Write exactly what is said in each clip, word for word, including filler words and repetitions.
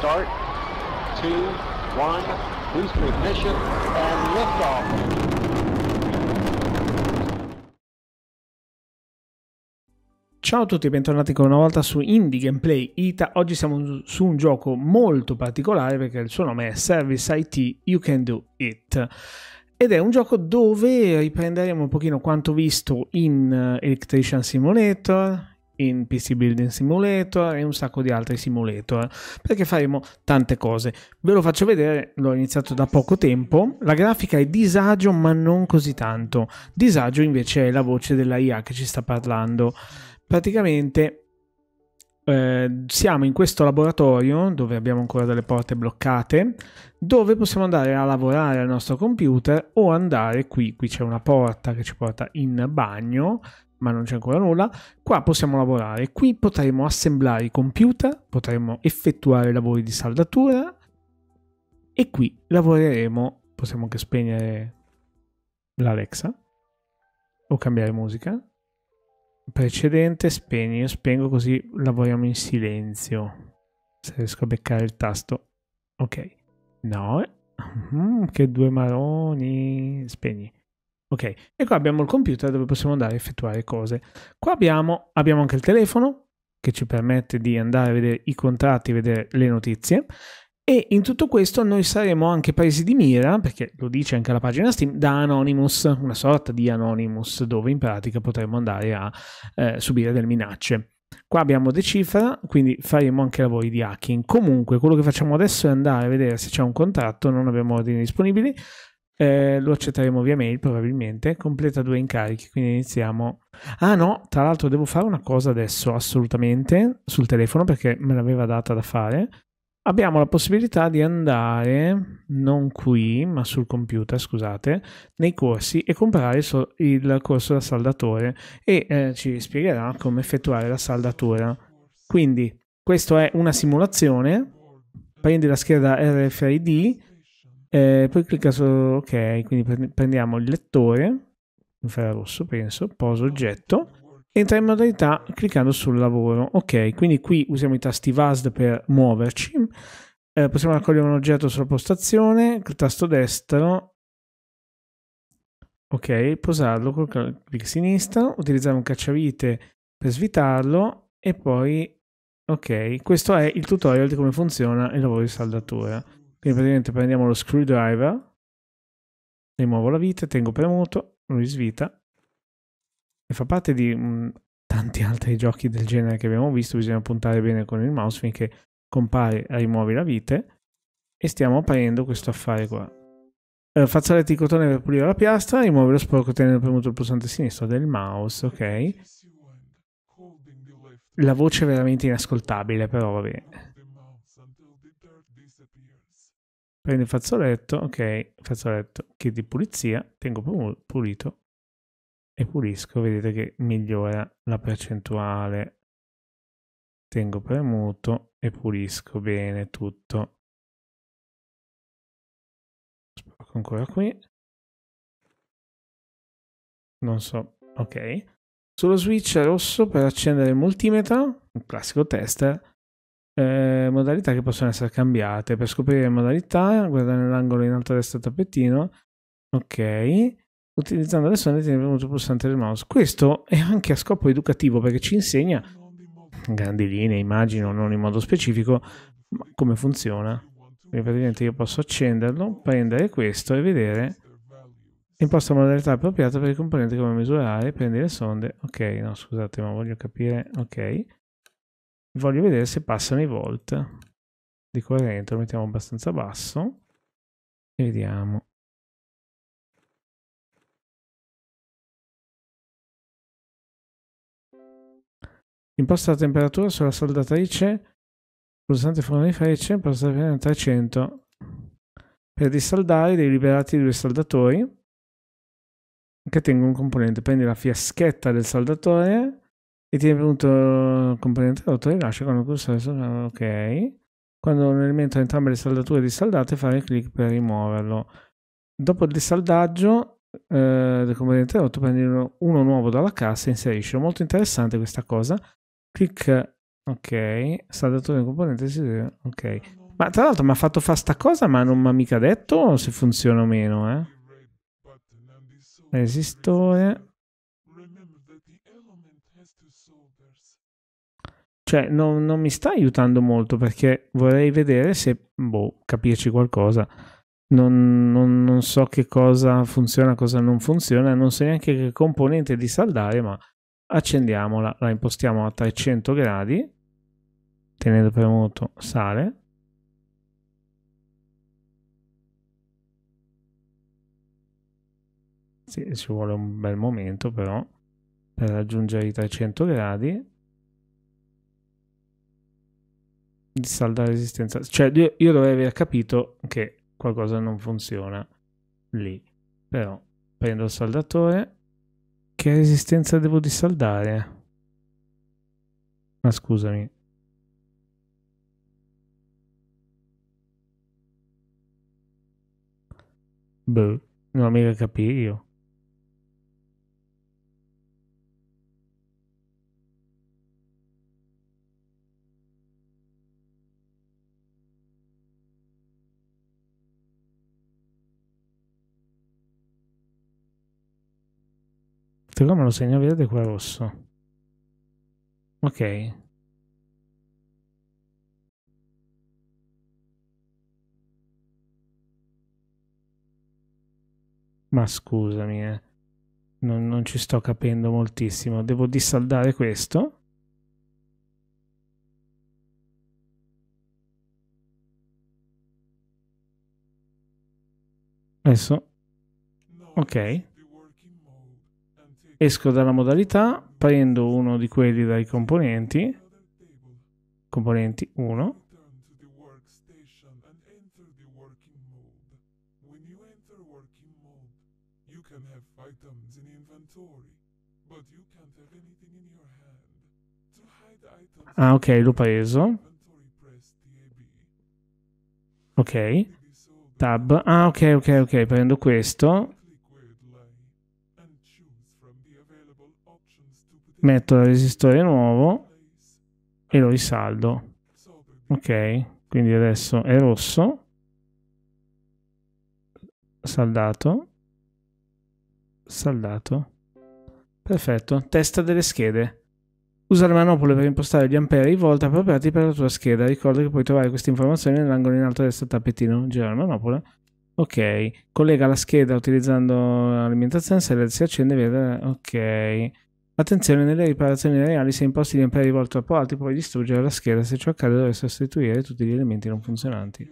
start, two, one, boost ignition, and liftoff. Ciao a tutti e bentornati ancora una volta su Indie Gameplay Ita. Oggi siamo su un gioco molto particolare perché il suo nome è Service I T You Can Do It. Ed è un gioco dove riprenderemo un pochino quanto visto in Electrician Simulator, in P C Building Simulator e un sacco di altri simulator, perché faremo tante cose. Ve lo faccio vedere, l'ho iniziato da poco tempo. La grafica è disagio, ma non così tanto. Disagio invece è la voce della I A che ci sta parlando. Praticamente eh, siamo in questo laboratorio dove abbiamo ancora delle porte bloccate, dove possiamo andare a lavorare al nostro computer o andare qui. Qui c'è una porta che ci porta in bagno, ma non c'è ancora nulla. Qua possiamo lavorare, qui potremo assemblare i computer, potremo effettuare lavori di saldatura e qui lavoreremo, possiamo anche spegnere l'Alexa o cambiare musica. Precedente, spegni, io spengo così lavoriamo in silenzio. Se riesco a beccare il tasto, ok. No, mm, che due maroni, spegni. Ok, e qua abbiamo il computer dove possiamo andare a effettuare cose. Qua abbiamo, abbiamo anche il telefono che ci permette di andare a vedere i contratti, vedere le notizie. E in tutto questo noi saremo anche presi di mira, perché lo dice anche la pagina Steam, da Anonymous, una sorta di Anonymous dove in pratica potremo andare a eh, subire delle minacce. Qua abbiamo Decifra, quindi faremo anche lavori di hacking. Comunque quello che facciamo adesso è andare a vedere se c'è un contratto, non abbiamo ordini disponibili. Eh, lo accetteremo via mail probabilmente. Completa due incarichi, quindi iniziamo. Ah no, tra l'altro devo fare una cosa adesso assolutamente sul telefono perché me l'aveva data da fare. Abbiamo la possibilità di andare non qui ma sul computer, scusate, nei corsi e comprare il corso da saldatore e eh, ci spiegherà come effettuare la saldatura. Quindi questa è una simulazione, prendi la scheda R F I D. Eh, poi clicca su ok, quindi prendiamo il lettore infrarosso, penso, posa oggetto, entra in modalità cliccando sul lavoro. Ok, quindi qui usiamo i tasti W A S D per muoverci, eh, possiamo raccogliere un oggetto sulla postazione, il tasto destro, ok, posarlo col clic sinistro, utilizzare un cacciavite per svitarlo e poi ok, questo è il tutorial di come funziona il lavoro di saldatura. Quindi praticamente prendiamo lo screwdriver, rimuovo la vite, tengo premuto, lui svita. E fa parte di mh, tanti altri giochi del genere che abbiamo visto, bisogna puntare bene con il mouse finché compare, rimuovi la vite. E stiamo aprendo questo affare qua. Eh, fazzoletti di cotone per pulire la piastra, rimuovi lo sporco tenendo premuto il pulsante sinistro del mouse, ok. La voce è veramente inascoltabile, però vabbè. Prendo il fazzoletto, ok, fazzoletto, kit di pulizia, tengo pulito e pulisco, vedete che migliora la percentuale, tengo premuto e pulisco bene tutto. Sporco ancora qui, non so, ok. Sullo switch rosso per accendere il multimetro, un classico tester. Eh, modalità che possono essere cambiate. Per scoprire le modalità guardare nell'angolo in alto a destra tappettino, ok, utilizzando le sonde tieni premuto il pulsante del mouse. Questo è anche a scopo educativo perché ci insegna in grandi linee, immagino non in modo specifico, ma come funziona. Quindi praticamente io posso accenderlo, prendere questo e vedere, imposta modalità appropriata per il componente, come misurare, prendi le sonde, ok, no scusate ma voglio capire, ok, voglio vedere se passano i volt di corrente, lo mettiamo abbastanza basso e vediamo. Imposta la temperatura sulla saldatrice, pulsante forma di frecce, imposta la trecento. Per dissaldare devi liberarti due saldatori che tengono un componente, prendi la fiaschetta del saldatore e tieni premuto il componente rotto e rilascia con il cursore sopra, ok. Quando un elemento ha entrambe le saldature dissaldate, fare clic per rimuoverlo. Dopo il dissaldaggio eh, del componente rotto, prendi uno, uno nuovo dalla cassa e inserisci. Molto interessante questa cosa. Clic, ok, saldatore del componente, ok. Ma tra l'altro mi ha fatto fare sta cosa, ma non mi ha mica detto se funziona o meno, eh. Resistore. Cioè, non, non mi sta aiutando molto, perché vorrei vedere se, boh, capirci qualcosa. Non, non, non so che cosa funziona, cosa non funziona, non so neanche che componente dissaldare, ma accendiamola, la impostiamo a trecento gradi, tenendo premuto sale. Sì, ci vuole un bel momento però per raggiungere i trecento gradi. Dissaldare resistenza, cioè io, io dovrei aver capito che qualcosa non funziona lì, però prendo il saldatore. Che resistenza devo dissaldare? Ma scusami, boh, non ho mica capito io. Come lo segno verde qua rosso, ok, ma scusami, eh. non, non ci sto capendo moltissimo. Devo dissaldare questo, adesso ok. Esco dalla modalità, prendo uno di quelli dai componenti, componenti uno, ah ok, l'ho preso, ok, tab, ah ok ok ok, prendo questo. Metto il resistore nuovo e lo risaldo. Ok, quindi adesso è rosso. Saldato. Saldato. Perfetto. Testa delle schede. Usa le manopole per impostare gli ampere e i volt appropriati per la tua scheda. Ricorda che puoi trovare queste informazioni nell'angolo in alto a destra del tappetino. Girare la manopola. Ok. Collega la scheda utilizzando l'alimentazione. Se si accende, vede. Ok. Attenzione, nelle riparazioni reali, se imposti gli ampere di volt troppo alti puoi distruggere la scheda. Se ciò accade dovresti sostituire tutti gli elementi non funzionanti.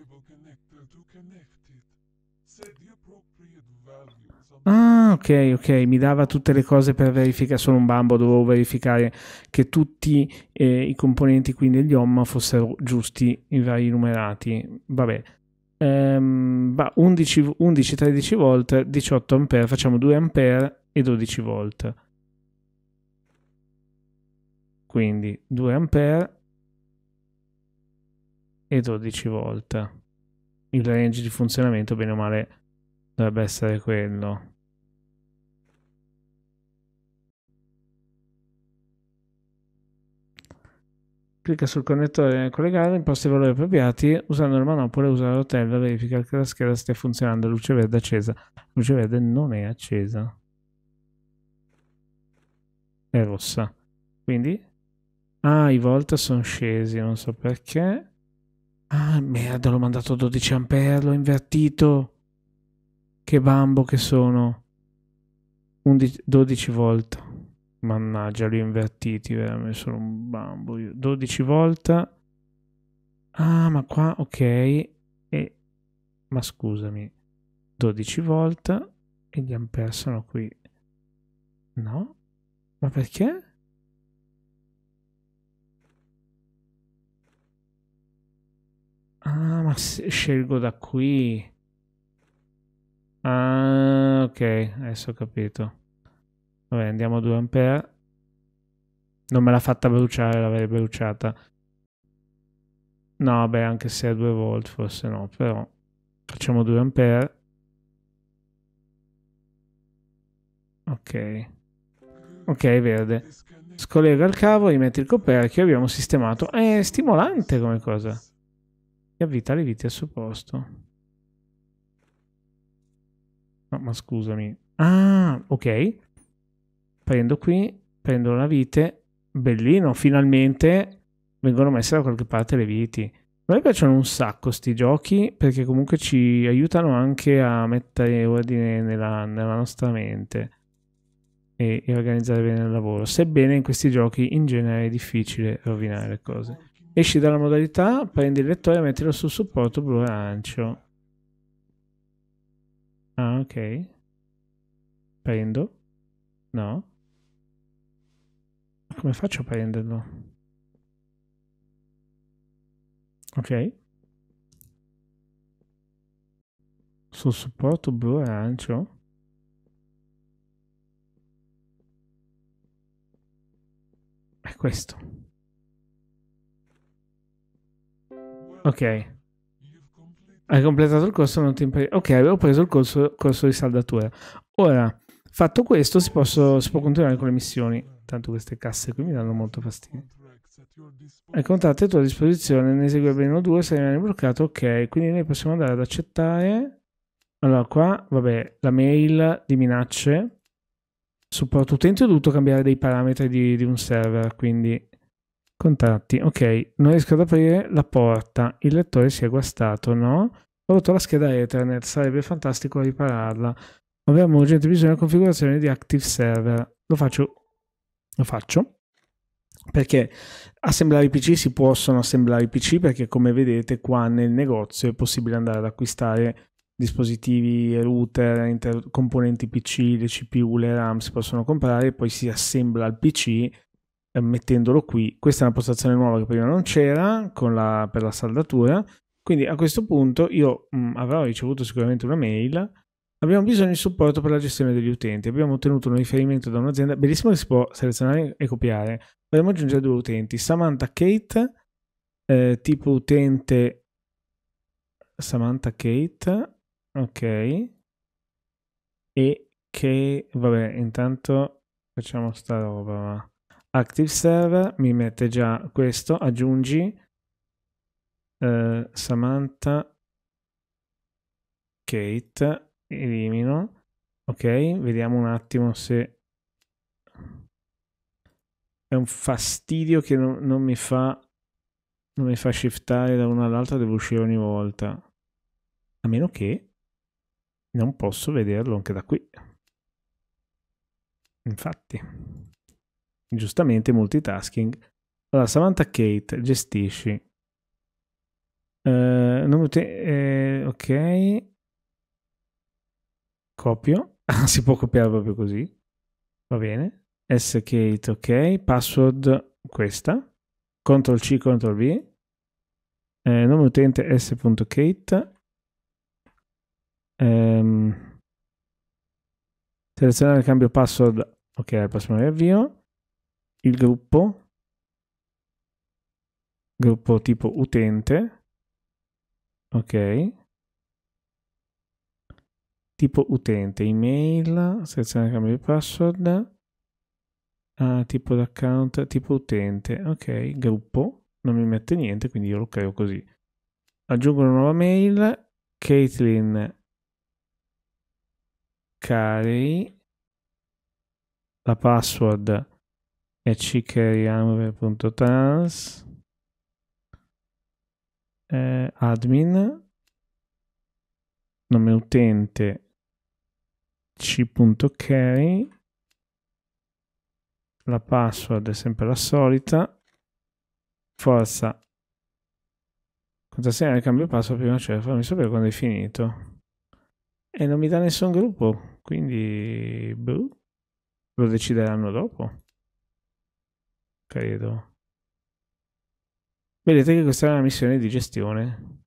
Ah, ok, ok, mi dava tutte le cose per verificare, sono un bambo, dovevo verificare che tutti eh, i componenti, quindi gli O M, fossero giusti, i vari numerati. Vabbè. Ehm, bah, undici, tredici volt, diciotto ampere, facciamo due ampere e dodici volt. Quindi due ampere e dodici volt. Il range di funzionamento bene o male dovrebbe essere quello. Clicca sul connettore collegato, imposta i valori appropriati, usando il manopolo e usa la rotella, verifica che la scheda stia funzionando, luce verde accesa. Luce verde non è accesa. È rossa. Quindi... ah, i volt sono scesi, non so perché. Ah, merda, l'ho mandato dodici ampere, l'ho invertito. Che bambo che sono. dodici volt. Mannaggia, li ho invertiti, veramente sono un bambo. Io. dodici volt. Ah, ma qua, ok. E, ma scusami. dodici volt e gli ampere sono qui. No? Ma perché? Ah, ma scelgo da qui. Ah, ok, adesso ho capito. Vabbè, andiamo a due ampere. Non me l'ha fatta bruciare, l'avrei bruciata. No, vabbè, anche se è due volt, forse no, però facciamo due ampere. Ok. Ok, verde. Scollega il cavo, rimetti il coperchio e abbiamo sistemato. È stimolante come cosa. e avvita le viti al suo posto. No, ma scusami. Ah, ok. Prendo qui, prendo la vite. Bellino, finalmente vengono messe da qualche parte le viti. A me piacciono un sacco sti giochi perché comunque ci aiutano anche a mettere ordine nella, nella nostra mente e, e organizzare bene il lavoro, sebbene in questi giochi in genere è difficile rovinare le cose. Esci dalla modalità, prendi il lettore e mettilo sul supporto blu arancio. Ah, ok. Prendo. No. Ma come faccio a prenderlo? Ok. Sul supporto blu arancio. È questo. Ok. Hai completato il corso, non ti impari... Ok, avevo preso il corso, corso di saldatura. Ora, fatto questo, si, posso, si può continuare con le missioni. Tanto queste casse qui mi danno molto fastidio. Hai contratti a tua disposizione, ne esegue almeno due, se rimane bloccato, ok. Quindi noi possiamo andare ad accettare... Allora, qua, vabbè, la mail di minacce. Supporto utente, ho dovuto cambiare dei parametri di, di un server, quindi... Contatti, ok, non riesco ad aprire la porta, il lettore si è guastato, no? Ho rotto la scheda Ethernet, sarebbe fantastico ripararla. Abbiamo urgente bisogno di configurazione di Active Server. Lo faccio, lo faccio, perché assemblare i P C, si possono assemblare i P C perché come vedete qua nel negozio è possibile andare ad acquistare dispositivi, router, componenti P C, le C P U, le RAM si possono comprare e poi si assembla il P C mettendolo qui. Questa è una postazione nuova che prima non c'era con la, per la saldatura, quindi a questo punto io mh, avrò ricevuto sicuramente una mail. Abbiamo bisogno di supporto per la gestione degli utenti, abbiamo ottenuto un riferimento da un'azienda, bellissimo, che si può selezionare e copiare. Potremmo aggiungere due utenti, Samantha Kate, eh, tipo utente Samantha Kate, ok, e che vabbè, intanto facciamo sta roba, ma Active Server mi mette già questo, aggiungi eh, Samantha Kate, elimino, ok, vediamo un attimo se è un fastidio che non, non mi fa non mi fa shiftare da una all'altra, devo uscire ogni volta, a meno che non posso vederlo anche da qui, infatti. Giustamente multitasking. Allora, Samantha Kate, gestisci. Eh, non eh, ok. Copio. Si può copiare proprio così. Va bene. S Kate, ok. Password questa. Ctrl C, Ctrl V. Eh, nome utente S.Kate. Ehm. Selezionare il cambio password. Ok, al prossimo riavvio. Il gruppo, gruppo tipo utente, ok, tipo utente, email, selezione cambio di password, ah, tipo d'account, tipo utente, ok, gruppo, non mi mette niente, quindi io lo creo così. Aggiungo una nuova mail, Caitlin Carey, la password c carey punto trans, eh, admin, nome utente c punto carey, la password è sempre la solita, forza, contrassegna il cambio password prima, cioè fammi sapere quando è finito, e non mi dà nessun gruppo, quindi boh, lo decideranno dopo, credo. Vedete che questa è una missione di gestione.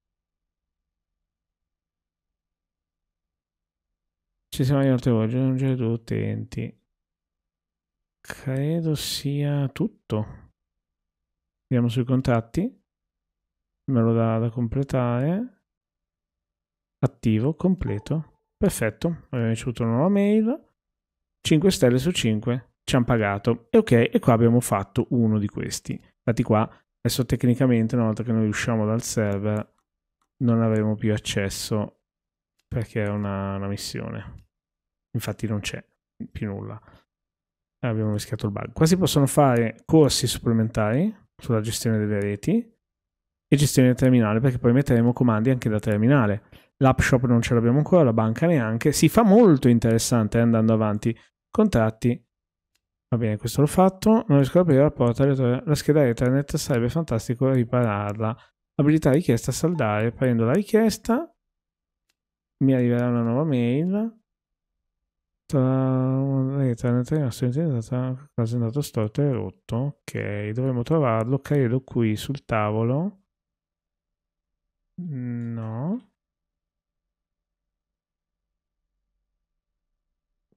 Ci siamo inoltre oggi, aggiungere due utenti. Credo sia tutto. Andiamo sui contatti. Me lo dà da completare. Attivo, completo. Perfetto. Abbiamo ricevuto una nuova mail. cinque stelle su cinque. Ci hanno pagato e ok, e qua abbiamo fatto uno di questi. Infatti qua adesso tecnicamente una volta che noi usciamo dal server non avremo più accesso perché è una, una missione. Infatti non c'è più nulla. Abbiamo rischiato il bug. Qua si possono fare corsi supplementari sulla gestione delle reti e gestione del terminale, perché poi metteremo comandi anche da terminale. L'app shop non ce l'abbiamo ancora, la banca neanche. Si fa molto interessante eh, andando avanti. Contratti. Va bene, questo l'ho fatto. Non riesco ad aprire la porta. La scheda Ethernet, sarebbe fantastico ripararla. Abilità richiesta, saldare. Prendo la richiesta. Mi arriverà una nuova mail. Ethernet è andato storto e rotto. Ok, dovremmo trovarlo, credo, qui sul tavolo. No.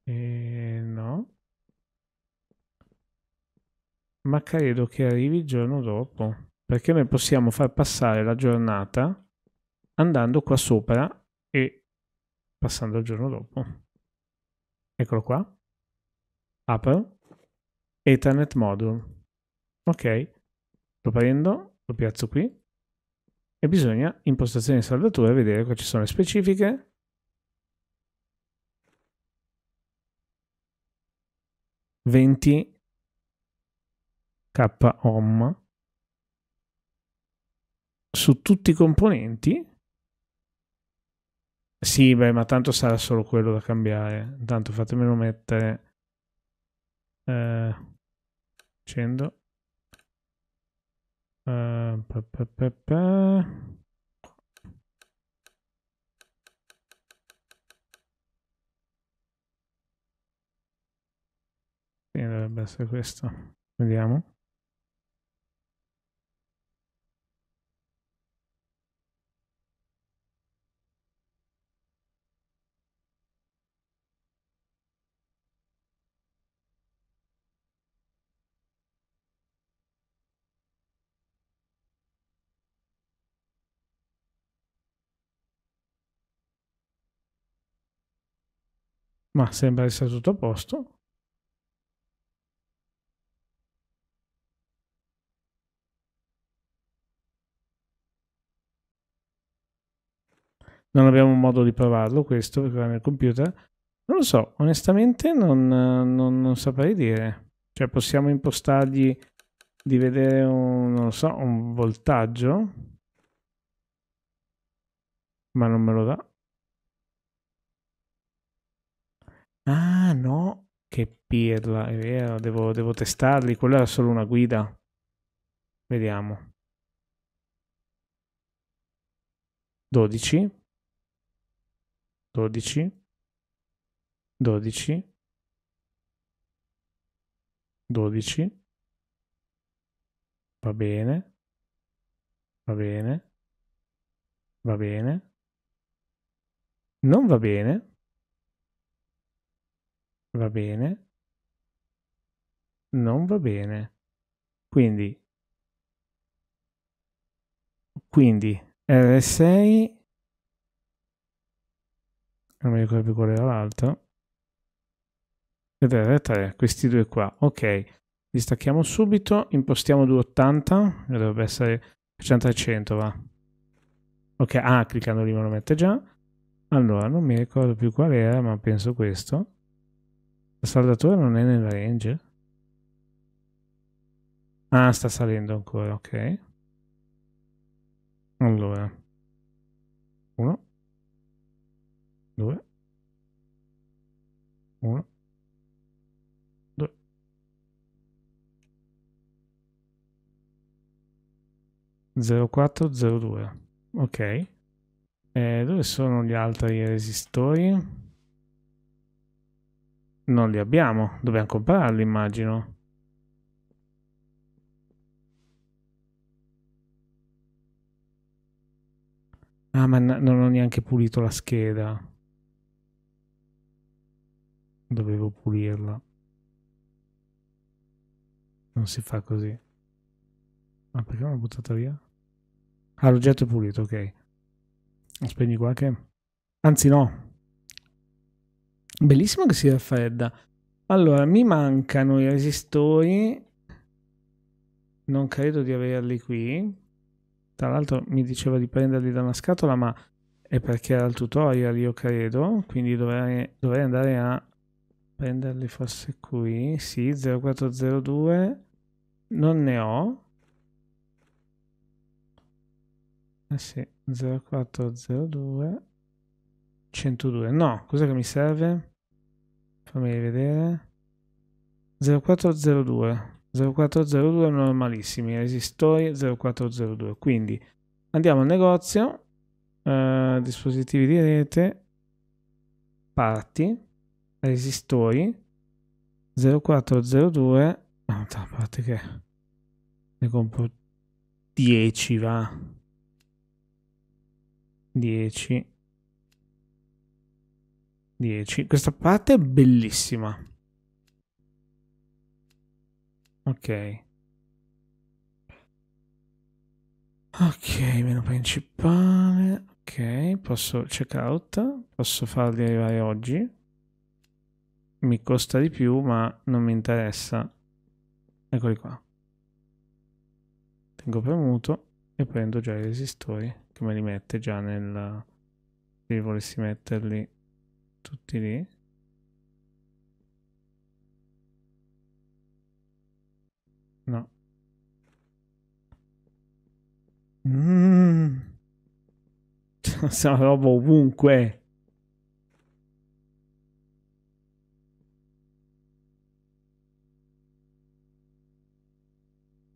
Eh, no, ma credo che arrivi il giorno dopo, perché noi possiamo far passare la giornata andando qua sopra e passando il giorno dopo. Eccolo qua, apro Ethernet module, ok, lo prendo, lo piazzo qui e bisogna impostazioni di saldatura, vedere qua ci sono le specifiche. venti k ohm su tutti i componenti. Sì, beh, ma tanto sarà solo quello da cambiare. Intanto fatemelo mettere eh, accendo eh, pa, pa, pa, pa. Sì, dovrebbe essere questo. Vediamo. Ma sembra essere tutto a posto. Non abbiamo modo di provarlo questo, perché va nel computer. Non lo so, onestamente non, non, non saprei dire. Cioè possiamo impostargli di vedere un, non lo so, un voltaggio, ma non me lo dà. Ah no, che pirla, è vero, devo, devo testarli, quella era solo una guida. Vediamo. dodici, dodici, dodici, dodici, va bene, va bene, va bene, non va bene, va bene, non va bene, quindi, quindi, R sei, non mi ricordo più qual era l'altro, ed R tre, questi due qua, ok, distacchiamo subito, impostiamo duecentottanta, dovrebbe essere trecento, va, ok, ah, cliccando lì me lo mette già, allora, non mi ricordo più qual era, ma penso questo, la saldatura non è nel range, ah, sta salendo ancora, ok. Allora, uno, due, uno, due. zero quattro, zero due. Ok. Eh, dove sono gli altri resistori? Non li abbiamo. Dobbiamo comprarli, immagino. Ah, ma non ho neanche pulito la scheda. Dovevo pulirla. Non si fa così. Ma perché l'ho buttata via? Ah, l'oggetto è pulito, ok. Spegni qua che... Anzi no. Bellissimo che si raffredda. Allora, mi mancano i resistori. Non credo di averli qui. Tra l'altro mi diceva di prenderli da una scatola, ma è perché era il tutorial, io credo, quindi dovrei, dovrei andare a prenderli forse qui. Sì, zero quattro zero due, non ne ho. Eh sì, zero quattro zero due, centodue, no, cos'è che mi serve? Fammi vedere. zero quattro zero due normalissimi, resistori zero quattro zero due. Quindi andiamo al negozio, eh, dispositivi di rete, parti, resistori zero quattro zero due. No, a parte che ne compro dieci, va, dieci dieci. Questa parte è bellissima. Ok, ok, menu principale. Ok, posso check out, posso farli arrivare oggi, mi costa di più ma non mi interessa. Eccoli qua, tengo premuto e prendo già i resistori che me li mette già nel, se volessi metterli tutti lì. No. Mm. Siamo roba ovunque.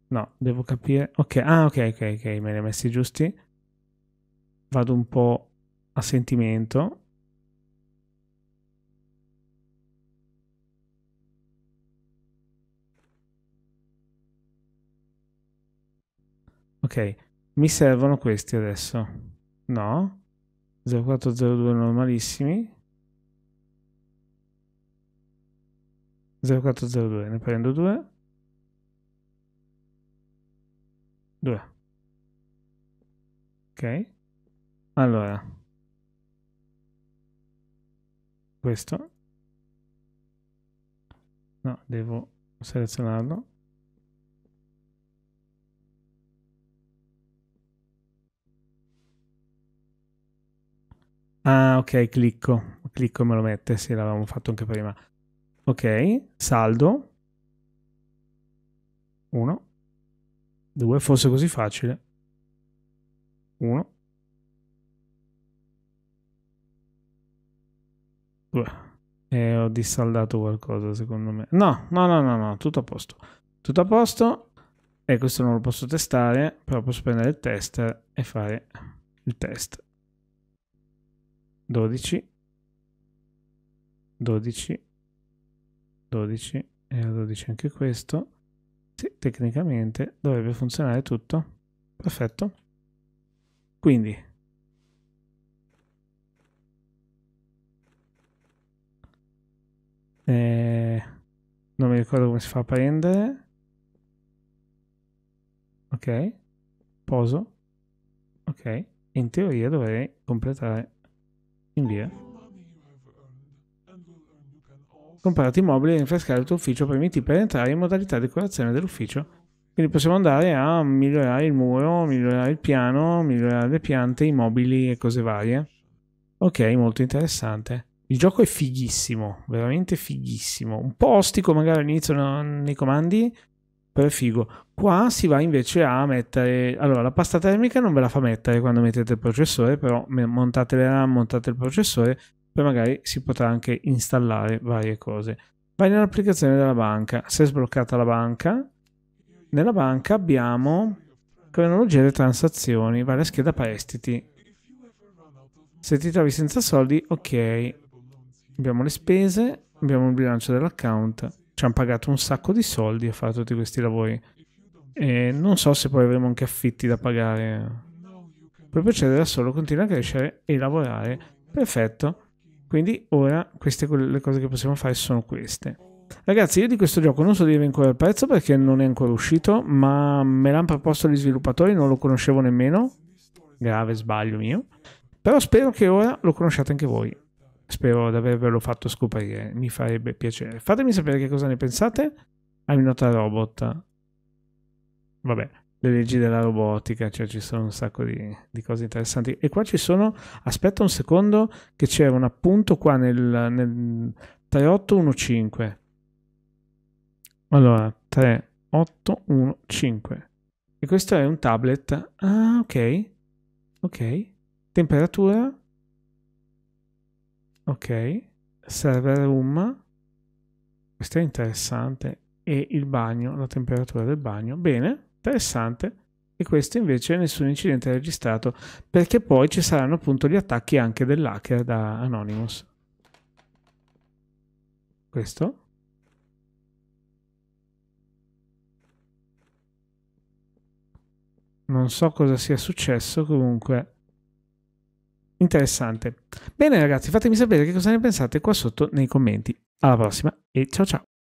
No, devo capire. Ok, ah, ok, ok, ok, me li ha messi giusti. Vado un po' a sentimento. Ok, mi servono questi adesso. No, zero quattro zero due normalissimi. zero quattro zero due, ne prendo due. due. Ok. Allora. Questo. No, devo selezionarlo. Ah, ok, clicco, clicco e me lo mette, sì, l'avevamo fatto anche prima. Ok, saldo. uno. due, fosse così facile. uno. due. E ho dissaldato qualcosa, secondo me. No, no, no, no, no, tutto a posto. Tutto a posto. E questo non lo posso testare, però posso prendere il tester e fare il test. dodici, dodici, dodici e dodici anche questo. Sì, tecnicamente dovrebbe funzionare tutto. Perfetto. Quindi eh, non mi ricordo come si fa a prendere. Ok, poso. Ok, in teoria dovrei completare. Invia. Comprati i mobili e rinfrescare il tuo ufficio, permetti per entrare in modalità decorazione dell'ufficio. Quindi possiamo andare a migliorare il muro, migliorare il piano, migliorare le piante, i mobili e cose varie. Ok, molto interessante. Il gioco è fighissimo, veramente fighissimo. Un po' ostico magari all'inizio nei comandi, però è figo. Qua si va invece a mettere, allora la pasta termica non ve la fa mettere quando mettete il processore, però montate le RAM, montate il processore, poi magari si potrà anche installare varie cose. Vai nell'applicazione della banca, se è sbloccata la banca, nella banca abbiamo cronologia delle transazioni, vai alla scheda prestiti, se ti trovi senza soldi, ok, abbiamo le spese, abbiamo il bilancio dell'account, ci hanno pagato un sacco di soldi a fare tutti questi lavori. E non so se poi avremo anche affitti da pagare. Puoi procedere da solo, continua a crescere e lavorare. Perfetto. Quindi ora queste le cose che possiamo fare sono queste. Ragazzi, io di questo gioco non so dirvi ancora il prezzo perché non è ancora uscito, ma me l'hanno proposto gli sviluppatori, non lo conoscevo nemmeno. Grave sbaglio mio. Però spero che ora lo conosciate anche voi. Spero di avervelo fatto scoprire. Mi farebbe piacere. Fatemi sapere che cosa ne pensate. I'm not a robot. Vabbè, le leggi della robotica, cioè ci sono un sacco di, di cose interessanti. E qua ci sono, aspetta un secondo, che c'è un appunto qua nel, nel tre otto uno cinque. Allora, tre otto uno cinque. E questo è un tablet. Ah, ok. Ok. Temperatura. Ok. Server room. Questo è interessante. E il bagno, la temperatura del bagno. Bene. Interessante. E questo invece nessun incidente è registrato, perché poi ci saranno appunto gli attacchi anche dell'hacker da Anonymous. Questo. Non so cosa sia successo, comunque interessante. Bene ragazzi, fatemi sapere che cosa ne pensate qua sotto nei commenti. Alla prossima e ciao ciao.